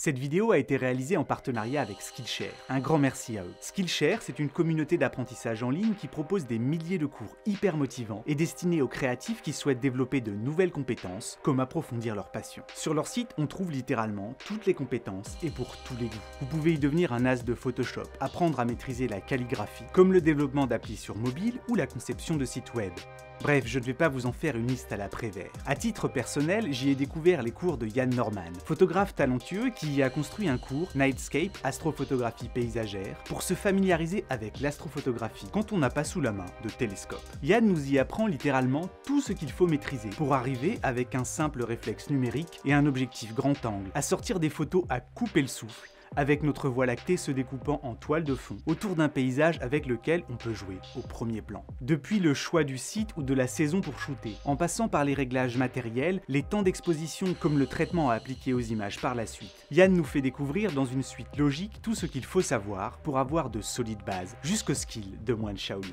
Cette vidéo a été réalisée en partenariat avec Skillshare. Un grand merci à eux. Skillshare, c'est une communauté d'apprentissage en ligne qui propose des milliers de cours hyper motivants et destinés aux créatifs qui souhaitent développer de nouvelles compétences, comme approfondir leur passion. Sur leur site, on trouve littéralement toutes les compétences et pour tous les goûts. Vous pouvez y devenir un as de Photoshop, apprendre à maîtriser la calligraphie, comme le développement d'applis sur mobile ou la conception de sites web. Bref, je ne vais pas vous en faire une liste à la Prévert. À titre personnel, j'y ai découvert les cours de Yann Norman, photographe talentueux qui y a construit un cours, Nightscape, astrophotographie paysagère, pour se familiariser avec l'astrophotographie quand on n'a pas sous la main de télescope. Yann nous y apprend littéralement tout ce qu'il faut maîtriser pour arriver, avec un simple réflexe numérique et un objectif grand angle, à sortir des photos à couper le souffle, avec notre Voie lactée se découpant en toile de fond, autour d'un paysage avec lequel on peut jouer au premier plan. Depuis le choix du site ou de la saison pour shooter, en passant par les réglages matériels, les temps d'exposition comme le traitement à appliquer aux images par la suite, Yann nous fait découvrir dans une suite logique tout ce qu'il faut savoir pour avoir de solides bases, jusqu'aux skills de moine Shaolin.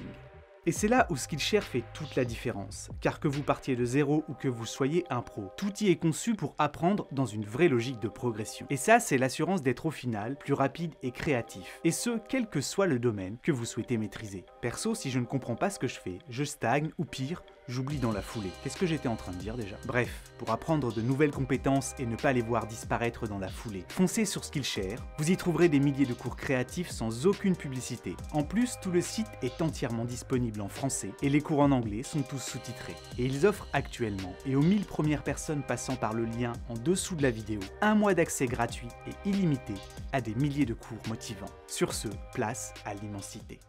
Et c'est là où Skillshare fait toute la différence, car que vous partiez de zéro ou que vous soyez un pro, tout y est conçu pour apprendre dans une vraie logique de progression. Et ça, c'est l'assurance d'être au final plus rapide et créatif, et ce, quel que soit le domaine que vous souhaitez maîtriser. Perso, si je ne comprends pas ce que je fais, je stagne, ou pire, j'oublie dans la foulée. Qu'est-ce que j'étais en train de dire déjà? Bref, pour apprendre de nouvelles compétences et ne pas les voir disparaître dans la foulée, foncez sur Skillshare, vous y trouverez des milliers de cours créatifs sans aucune publicité. En plus, tout le site est entièrement disponible en français et les cours en anglais sont tous sous-titrés. Et ils offrent actuellement, et aux 1000 premières personnes passant par le lien en dessous de la vidéo, un mois d'accès gratuit et illimité à des milliers de cours motivants. Sur ce, place à l'immensité.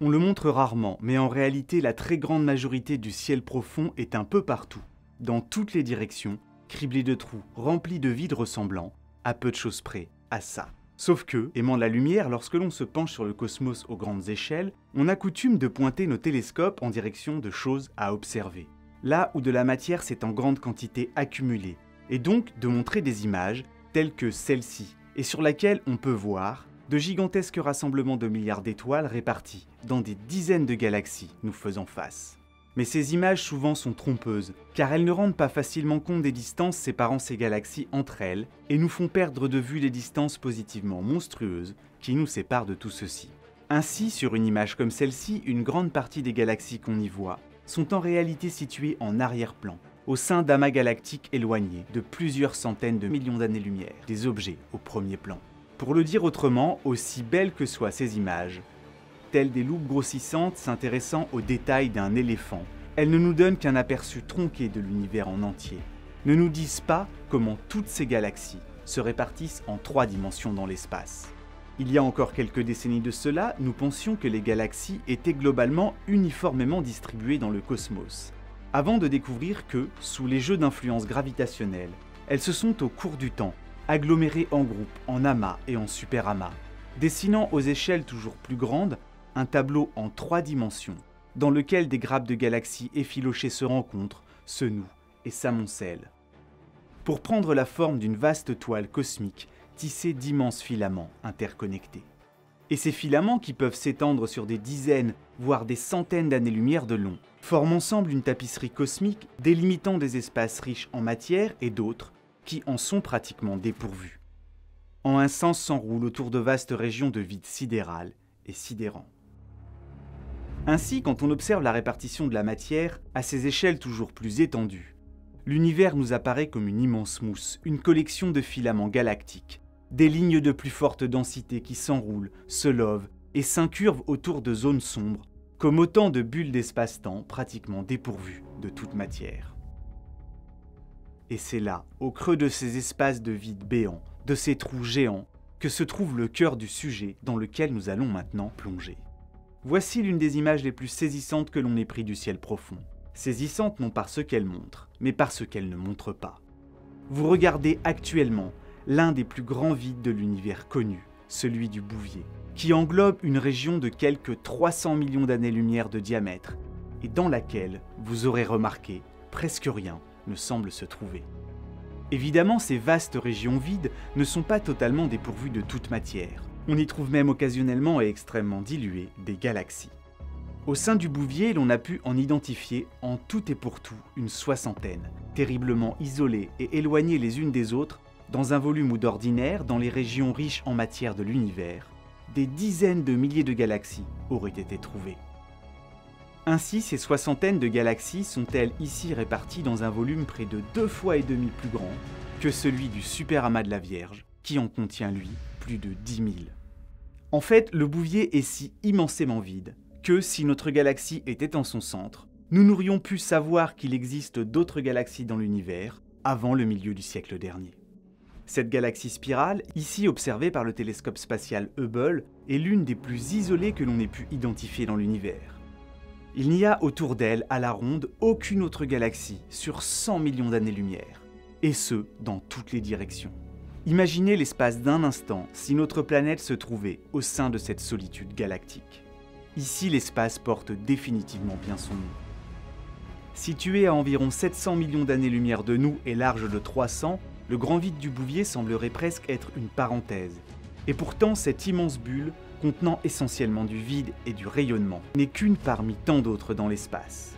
On le montre rarement, mais en réalité, la très grande majorité du ciel profond est un peu partout, dans toutes les directions, criblé de trous, rempli de vides ressemblants, à peu de choses près, à ça. Sauf que, aimant la lumière, lorsque l'on se penche sur le cosmos aux grandes échelles, on a coutume de pointer nos télescopes en direction de choses à observer, là où de la matière s'est en grande quantité accumulée, et donc de montrer des images telles que celle-ci, et sur laquelle on peut voir de gigantesques rassemblements de milliards d'étoiles répartis dans des dizaines de galaxies nous faisant face. Mais ces images souvent sont trompeuses, car elles ne rendent pas facilement compte des distances séparant ces galaxies entre elles et nous font perdre de vue les distances positivement monstrueuses qui nous séparent de tout ceci. Ainsi, sur une image comme celle-ci, une grande partie des galaxies qu'on y voit sont en réalité situées en arrière-plan, au sein d'amas galactiques éloignés de plusieurs centaines de millions d'années-lumière, des objets au premier plan. Pour le dire autrement, aussi belles que soient ces images, telles des loupes grossissantes s'intéressant aux détails d'un éléphant, elles ne nous donnent qu'un aperçu tronqué de l'univers en entier, ne nous disent pas comment toutes ces galaxies se répartissent en 3 dimensions dans l'espace. Il y a encore quelques décennies de cela, nous pensions que les galaxies étaient globalement uniformément distribuées dans le cosmos, avant de découvrir que, sous les jeux d'influence gravitationnelle, elles se sont au cours du temps agglomérés en groupes, en amas et en superamas, dessinant aux échelles toujours plus grandes un tableau en 3 dimensions, dans lequel des grappes de galaxies effilochées se rencontrent, se nouent et s'amoncellent, pour prendre la forme d'une vaste toile cosmique tissée d'immenses filaments interconnectés. Et ces filaments, qui peuvent s'étendre sur des dizaines, voire des centaines d'années-lumière de long, forment ensemble une tapisserie cosmique délimitant des espaces riches en matière et d'autres, qui en sont pratiquement dépourvus. En un sens s'enroulent autour de vastes régions de vide sidéral et sidérant. Ainsi, quand on observe la répartition de la matière à ces échelles toujours plus étendues, l'univers nous apparaît comme une immense mousse, une collection de filaments galactiques, des lignes de plus forte densité qui s'enroulent, se lovent et s'incurvent autour de zones sombres, comme autant de bulles d'espace-temps pratiquement dépourvues de toute matière. Et c'est là, au creux de ces espaces de vide béants, de ces trous géants, que se trouve le cœur du sujet dans lequel nous allons maintenant plonger. Voici l'une des images les plus saisissantes que l'on ait pris du ciel profond. Saisissante non parce qu'elle montre, mais parce qu'elle ne montre pas. Vous regardez actuellement l'un des plus grands vides de l'univers connu, celui du Bouvier, qui englobe une région de quelques 300 millions d'années-lumière de diamètre, et dans laquelle, vous aurez remarqué, presque rien ne semble se trouver. Évidemment, ces vastes régions vides ne sont pas totalement dépourvues de toute matière. On y trouve même occasionnellement et extrêmement diluées des galaxies. Au sein du Bouvier, l'on a pu en identifier en tout et pour tout une 60aine, terriblement isolées et éloignées les unes des autres dans un volume où d'ordinaire, dans les régions riches en matière de l'univers, des dizaines de milliers de galaxies auraient été trouvées. Ainsi, ces soixantaines de galaxies sont-elles ici réparties dans un volume près de 2,5 fois plus grand que celui du superamas de la Vierge, qui en contient, lui, plus de 10 000. En fait, le Bouvier est si immensément vide que, si notre galaxie était en son centre, nous n'aurions pu savoir qu'il existe d'autres galaxies dans l'univers avant le milieu du siècle dernier. Cette galaxie spirale, ici observée par le télescope spatial Hubble, est l'une des plus isolées que l'on ait pu identifier dans l'univers. Il n'y a autour d'elle, à la ronde, aucune autre galaxie sur 100 millions d'années-lumière, et ce, dans toutes les directions. Imaginez l'espace d'un instant si notre planète se trouvait au sein de cette solitude galactique. Ici, l'espace porte définitivement bien son nom. Situé à environ 700 millions d'années-lumière de nous et large de 300, le grand vide du Bouvier semblerait presque être une parenthèse. Et pourtant, cette immense bulle, contenant essentiellement du vide et du rayonnement, n'est qu'une parmi tant d'autres dans l'espace.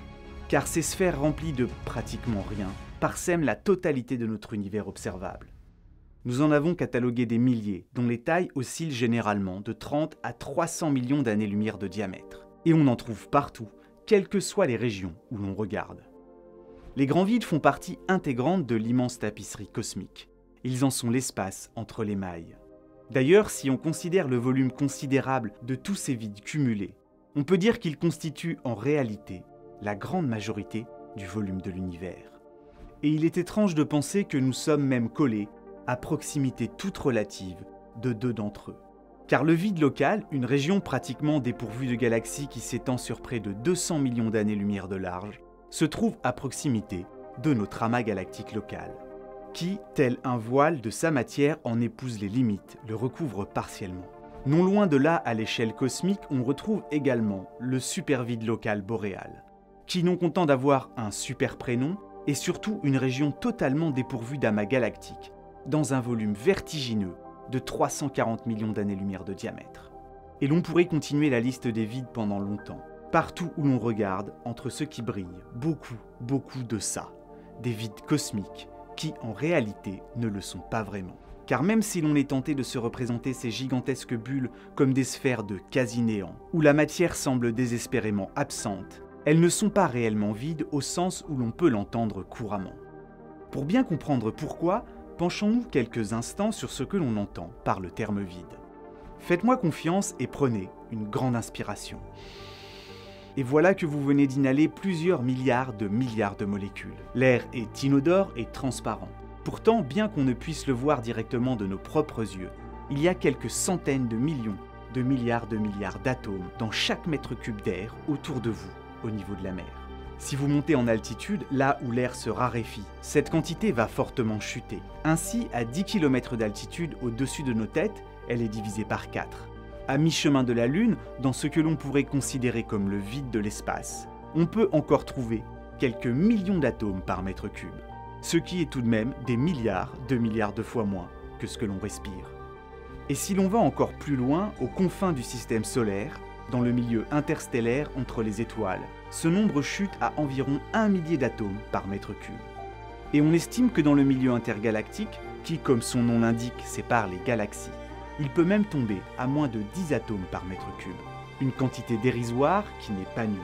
Car ces sphères remplies de pratiquement rien parsèment la totalité de notre univers observable. Nous en avons catalogué des milliers, dont les tailles oscillent généralement de 30 à 300 millions d'années-lumière de diamètre. Et on en trouve partout, quelles que soient les régions où l'on regarde. Les grands vides font partie intégrante de l'immense tapisserie cosmique. Ils en sont l'espace entre les mailles. D'ailleurs, si on considère le volume considérable de tous ces vides cumulés, on peut dire qu'ils constituent en réalité la grande majorité du volume de l'univers. Et il est étrange de penser que nous sommes même collés à proximité toute relative de deux d'entre eux. Car le vide local, une région pratiquement dépourvue de galaxies qui s'étend sur près de 200 millions d'années-lumière de large, se trouve à proximité de notre amas galactique local, qui, tel un voile de sa matière, en épouse les limites, le recouvre partiellement. Non loin de là, à l'échelle cosmique, on retrouve également le supervide local boréal, qui, non content d'avoir un super prénom, est surtout une région totalement dépourvue d'amas galactiques, dans un volume vertigineux de 340 millions d'années-lumière de diamètre. Et l'on pourrait continuer la liste des vides pendant longtemps. Partout où l'on regarde, entre ceux qui brillent, beaucoup de ça. Des vides cosmiques qui, en réalité, ne le sont pas vraiment. Car même si l'on est tenté de se représenter ces gigantesques bulles comme des sphères de quasi-néant, où la matière semble désespérément absente, elles ne sont pas réellement vides au sens où l'on peut l'entendre couramment. Pour bien comprendre pourquoi, penchons-nous quelques instants sur ce que l'on entend par le terme vide. Faites-moi confiance et prenez une grande inspiration. Et voilà que vous venez d'inhaler plusieurs milliards de molécules. L'air est inodore et transparent. Pourtant, bien qu'on ne puisse le voir directement de nos propres yeux, il y a quelques centaines de millions de milliards d'atomes dans chaque mètre cube d'air autour de vous, au niveau de la mer. Si vous montez en altitude, là où l'air se raréfie, cette quantité va fortement chuter. Ainsi, à 10 km d'altitude au-dessus de nos têtes, elle est divisée par 4. À mi-chemin de la Lune, dans ce que l'on pourrait considérer comme le vide de l'espace, on peut encore trouver quelques millions d'atomes par mètre cube, ce qui est tout de même des milliards de fois moins que ce que l'on respire. Et si l'on va encore plus loin, aux confins du système solaire, dans le milieu interstellaire entre les étoiles, ce nombre chute à environ un millier d'atomes par mètre cube. Et on estime que dans le milieu intergalactique, qui comme son nom l'indique sépare les galaxies, il peut même tomber à moins de 10 atomes par mètre cube, une quantité dérisoire qui n'est pas nulle.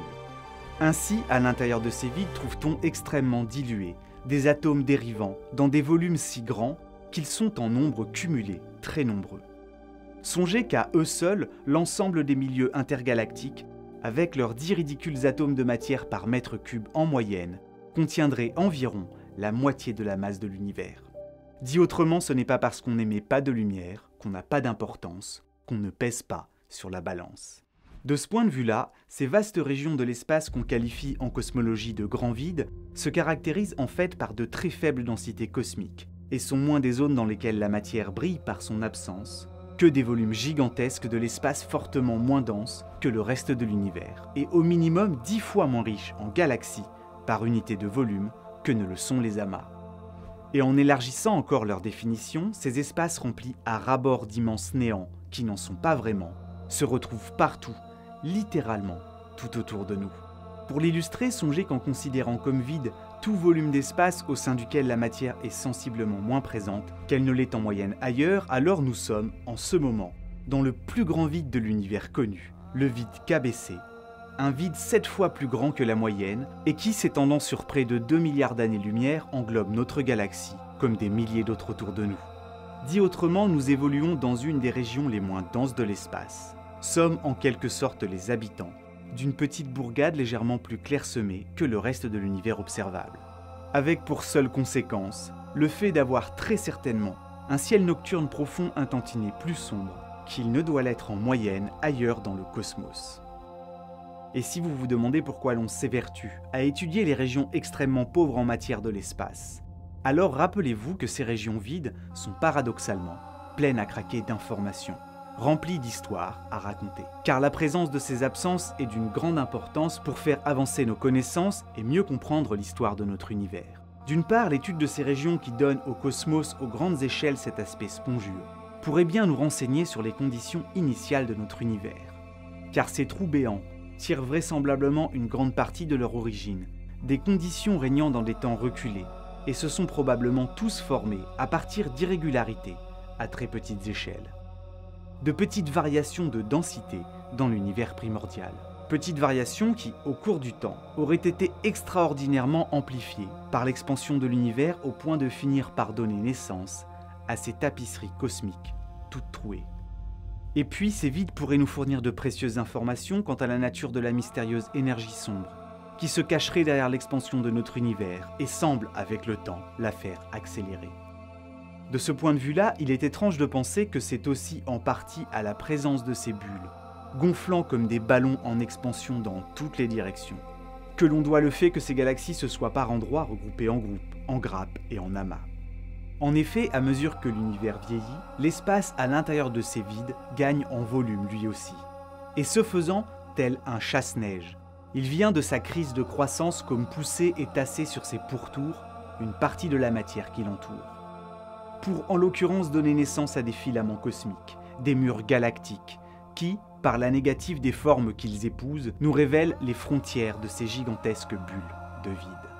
Ainsi, à l'intérieur de ces vides trouve-t-on extrêmement dilués, des atomes dérivant dans des volumes si grands qu'ils sont en nombre cumulé très nombreux. Songez qu'à eux seuls, l'ensemble des milieux intergalactiques, avec leurs 10 ridicules atomes de matière par mètre cube en moyenne, contiendrait environ la moitié de la masse de l'univers. Dit autrement, ce n'est pas parce qu'on n'émet pas de lumière, qu'on n'a pas d'importance, qu'on ne pèse pas sur la balance. De ce point de vue-là, ces vastes régions de l'espace qu'on qualifie en cosmologie de grand vide se caractérisent en fait par de très faibles densités cosmiques, et sont moins des zones dans lesquelles la matière brille par son absence, que des volumes gigantesques de l'espace fortement moins denses que le reste de l'univers, et au minimum 10 fois moins riches en galaxies par unité de volume que ne le sont les amas. Et en élargissant encore leur définition, ces espaces remplis à ras-bord d'immenses néants, qui n'en sont pas vraiment, se retrouvent partout, littéralement, tout autour de nous. Pour l'illustrer, songez qu'en considérant comme vide tout volume d'espace au sein duquel la matière est sensiblement moins présente qu'elle ne l'est en moyenne ailleurs, alors nous sommes, en ce moment, dans le plus grand vide de l'univers connu, le vide KBC, un vide 7 fois plus grand que la moyenne et qui, s'étendant sur près de 2 milliards d'années-lumière, englobe notre galaxie, comme des milliers d'autres autour de nous. Dit autrement, nous évoluons dans une des régions les moins denses de l'espace. Sommes en quelque sorte les habitants d'une petite bourgade légèrement plus clairsemée que le reste de l'univers observable. Avec pour seule conséquence le fait d'avoir très certainement un ciel nocturne profond un tantinet plus sombre qu'il ne doit l'être en moyenne ailleurs dans le cosmos. Et si vous vous demandez pourquoi l'on s'évertue à étudier les régions extrêmement pauvres en matière de l'espace, alors rappelez-vous que ces régions vides sont paradoxalement pleines à craquer d'informations, remplies d'histoires à raconter. Car la présence de ces absences est d'une grande importance pour faire avancer nos connaissances et mieux comprendre l'histoire de notre univers. D'une part, l'étude de ces régions qui donnent au cosmos aux grandes échelles cet aspect spongieux pourrait bien nous renseigner sur les conditions initiales de notre univers. Car ces trous béants tirent vraisemblablement une grande partie de leur origine, des conditions régnant dans des temps reculés, et se sont probablement tous formés à partir d'irrégularités à très petites échelles. De petites variations de densité dans l'univers primordial. Petites variations qui, au cours du temps, auraient été extraordinairement amplifiées par l'expansion de l'univers au point de finir par donner naissance à ces tapisseries cosmiques, toutes trouées. Et puis, ces vides pourraient nous fournir de précieuses informations quant à la nature de la mystérieuse énergie sombre qui se cacherait derrière l'expansion de notre univers et semble, avec le temps, la faire accélérer. De ce point de vue-là, il est étrange de penser que c'est aussi en partie à la présence de ces bulles, gonflant comme des ballons en expansion dans toutes les directions, que l'on doit le fait que ces galaxies se soient par endroits regroupées en groupes, en grappes et en amas. En effet, à mesure que l'univers vieillit, l'espace à l'intérieur de ces vides gagne en volume lui aussi. Et ce faisant, tel un chasse-neige, il vient de sa crise de croissance comme pousser et tasser sur ses pourtours une partie de la matière qui l'entoure. Pour en l'occurrence donner naissance à des filaments cosmiques, des murs galactiques, qui, par la négative des formes qu'ils épousent, nous révèlent les frontières de ces gigantesques bulles de vide.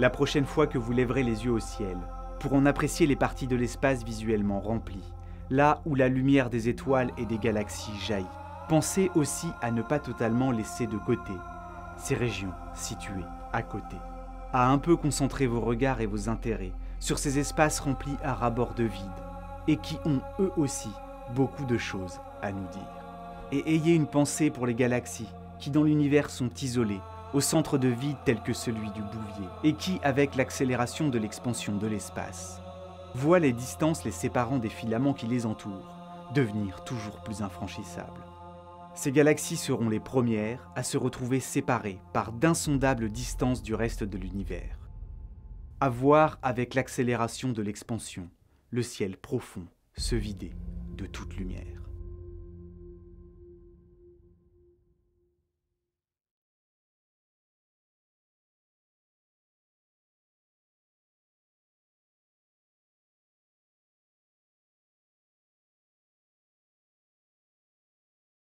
La prochaine fois que vous lèverez les yeux au ciel, pour en apprécier les parties de l'espace visuellement remplies, là où la lumière des étoiles et des galaxies jaillit, pensez aussi à ne pas totalement laisser de côté ces régions situées à côté, à un peu concentrer vos regards et vos intérêts sur ces espaces remplis à ras-bord de vide et qui ont eux aussi beaucoup de choses à nous dire. Et ayez une pensée pour les galaxies qui dans l'univers sont isolées au centre de vide tel que celui du Bouvier et qui, avec l'accélération de l'expansion de l'espace, voient les distances les séparant des filaments qui les entourent devenir toujours plus infranchissables. Ces galaxies seront les premières à se retrouver séparées par d'insondables distances du reste de l'univers. À voir avec l'accélération de l'expansion, le ciel profond se vider de toute lumière.